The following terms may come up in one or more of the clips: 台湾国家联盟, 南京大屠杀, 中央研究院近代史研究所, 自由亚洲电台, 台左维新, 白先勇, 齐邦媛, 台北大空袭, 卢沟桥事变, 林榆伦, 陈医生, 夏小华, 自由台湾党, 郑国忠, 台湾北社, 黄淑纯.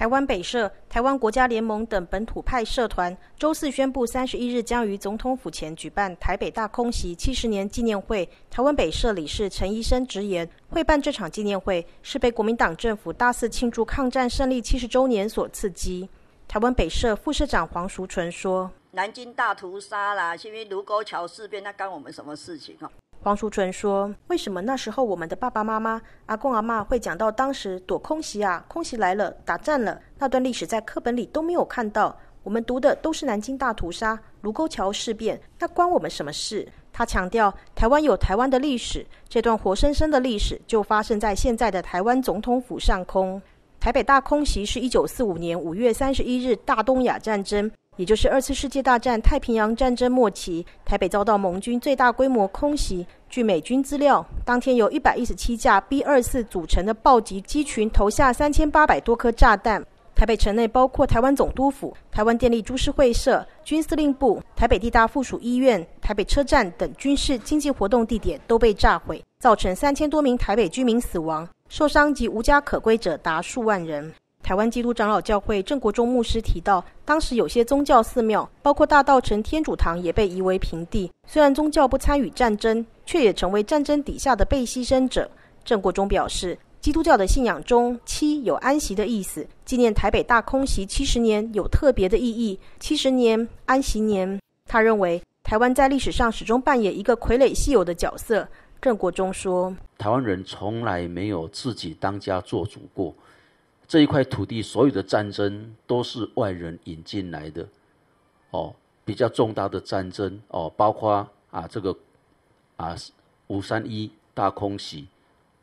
台湾北社、台湾国家联盟等本土派社团周四宣布，31日将于总统府前举办台北大空袭70年纪念会。台湾北社理事陈医生直言，会办这场纪念会是被国民党政府大肆庆祝抗战胜利70周年所刺激。台湾北社副社长黄淑纯说：“南京大屠杀啦，因为卢沟桥事变，那干我们什么事情啊？”黄淑纯说：“为什么那时候我们的爸爸妈妈、阿公阿嬷会讲到当时躲空袭啊，空袭来了，打战了，那段历史在课本里都没有看到，我们读的都是南京大屠杀、卢沟桥事变，那关我们什么事？”他强调，台湾有台湾的历史，这段活生生的历史就发生在现在的台湾总统府上空。台北大空袭是1945年5月31日大东亚战争，也就是2次世界大战太平洋战争末期，台北遭到盟军最大规模空袭。据美军资料，当天由117架 B-24 组成的暴击机群投下3800多颗炸弹。台北城内包括台湾总督府、台湾电力株式会社、军司令部、台北地大附属医院、台北车站等军事经济活动地点都被炸毁，造成3000多名台北居民死亡，受伤及无家可归者达数万人。台湾基督长老教会郑国忠牧师提到，当时有些宗教寺庙，包括大稻埕天主堂也被夷为平地。虽然宗教不参与战争，却也成为战争底下的被牺牲者。郑国忠表示，基督教的信仰中7有安息的意思，纪念台北大空袭70年有特别的意义，70年安息年。他认为，台湾在历史上始终扮演一个傀儡戏友的角色。郑国忠说：“台湾人从来没有自己当家做主过。”这一块土地所有的战争都是外人引进来的，比较重大的战争包括531大空袭，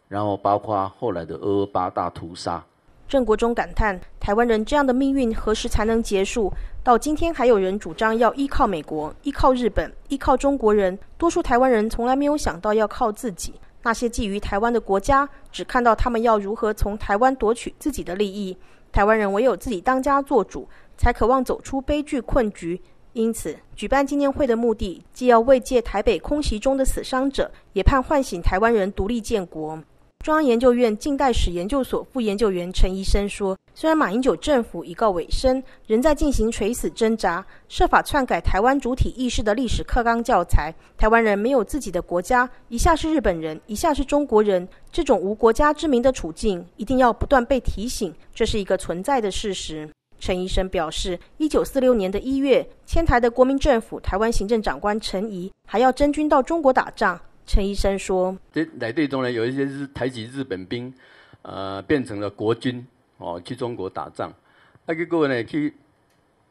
然后包括后来的228大屠杀。郑国忠感叹，台湾人这样的命运何时才能结束？到今天还有人主张要依靠美国、依靠日本、依靠中国人，多数台湾人从来没有想到要靠自己。那些觊觎台湾的国家，只看到他们要如何从台湾夺取自己的利益。台湾人唯有自己当家做主，才渴望走出悲剧困局。因此，举办纪念会的目的，既要慰藉台北空袭中的死伤者，也盼唤醒台湾人独立建国。中央研究院近代史研究所副研究员陈医生说，虽然马英九政府已告尾声，仍在进行垂死挣扎，设法篡改台湾主体意识的历史课纲教材。台湾人没有自己的国家，一下是日本人，一下是中国人，这种无国家之名的处境，一定要不断被提醒，这是一个存在的事实。陈医生表示，1946年1月，迁台的国民政府台湾行政长官陈仪还要征军到中国打仗。陈医生说，来队中呢，有一些是台籍日本兵，变成了国军去中国打仗，结果呢，去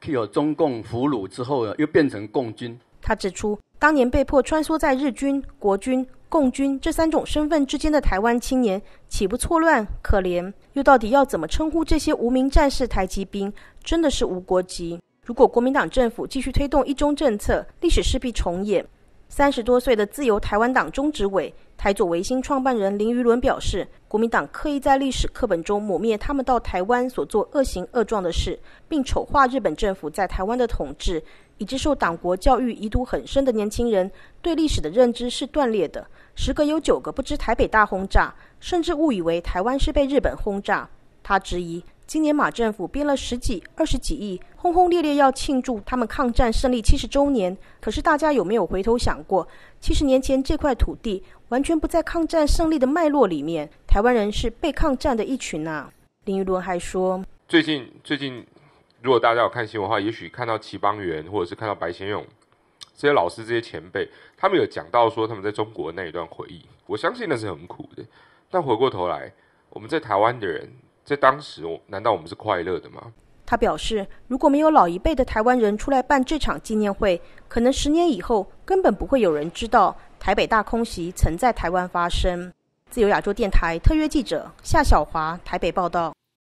有中共俘虏之后呢，又变成共军。他指出，当年被迫穿梭在日军、国军、共军这3种身份之间的台湾青年，岂不错乱可怜？又到底要怎么称呼这些无名战士台籍兵？真的是无国籍。如果国民党政府继续推动一中政策，历史势必重演。30多岁的自由台湾党中执委、台左维新创办人林榆伦表示，国民党刻意在历史课本中抹灭他们到台湾所做恶行恶状的事，并丑化日本政府在台湾的统治，以致受党国教育遗毒很深的年轻人对历史的认知是断裂的，10个有9个不知台北大轰炸，甚至误以为台湾是被日本轰炸。他质疑，今年马政府编了10几、20几亿，轰轰烈烈要庆祝他们抗战胜利70周年，可是大家有没有回头想过，70年前这块土地完全不在抗战胜利的脉络里面，台湾人是被抗战的一群啊。林榆伦还说，最近如果大家有看新闻的话，也许看到齐邦媛或者是看到白先勇这些老师、这些前辈，他们有讲到说他们在中国那一段回忆，我相信那是很苦的。但回过头来，我们在台湾的人在当时，难道我们是快乐的吗？他表示，如果没有老一辈的台湾人出来办这场纪念会，可能10年以后根本不会有人知道台北大空袭曾在台湾发生。自由亚洲电台特约记者夏小华台北报道。